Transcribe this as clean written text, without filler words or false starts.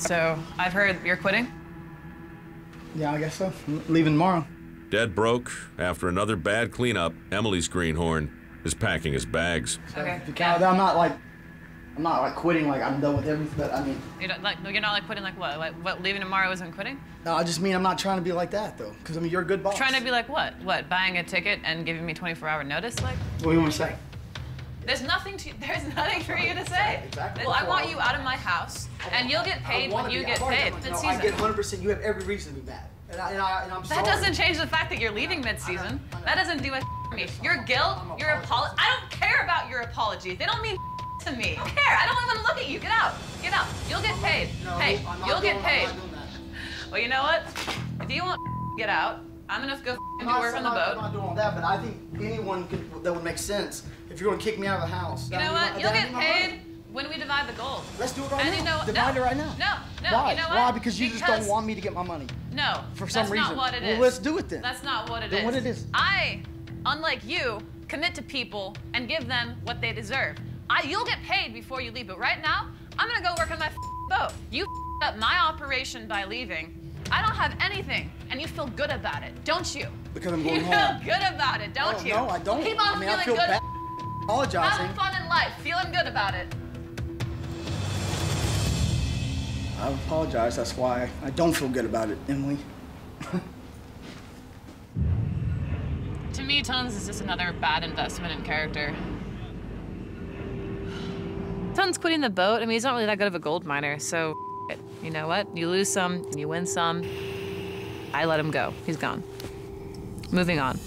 So I've heard you're quitting? Yeah, I guess so. Leaving tomorrow. Dead broke. After another bad cleanup, Emily's greenhorn is packing his bags. So okay. If you count, I'm not like quitting. Like I'm done with everything. But I mean, you're not like quitting. Like what? Like what? Leaving tomorrow isn't quitting? No, I just mean I'm not trying to be like that though. Because I mean, you're a good boss. Trying to be like what? What? Buying a ticket and giving me 24-hour notice? Like? What do you want to say? There's nothing for you to say. Exactly. Well, I want you out of my house, and you'll get paid when you get paid mid-season. I get 100%. You have every reason to be mad, and I'm sorry. That doesn't change the fact that you're leaving mid-season. That doesn't do a for me. Your guilt, your apology. I don't care about your apology. They don't mean to me. I don't care. I don't even look at you. Get out. Get out. You'll get paid. Hey, you'll get paid. Well, you know what? If you want to get out, I'm gonna go do work on the boat. I'm not doing that, but I think anyone could, that would make sense if you're gonna kick me out of the house. You know what? You'll get paid when we divide the gold. Let's do it right now. Divide it right now. No. Why? You know what? Why? Because you just don't want me to get my money. No. For some reason. That's not what it is. Well, let's do it then. That's not what it is. Then what it is? I, unlike you, commit to people and give them what they deserve. You'll get paid before you leave, but right now, I'm gonna go work on my boat. You up my operation by leaving. I don't have anything, and you feel good about it, don't you? Because I'm going home. You feel good about it, don't you? No, I don't. Keep on feeling good. I feel bad apologizing. Having fun in life, feeling good about it. I apologize. That's why I don't feel good about it, Emily. To me, Tons is just another bad investment in character. Tons quitting the boat. I mean, he's not really that good of a gold miner, so. You know what? You lose some, you win some. I let him go. He's gone. Moving on.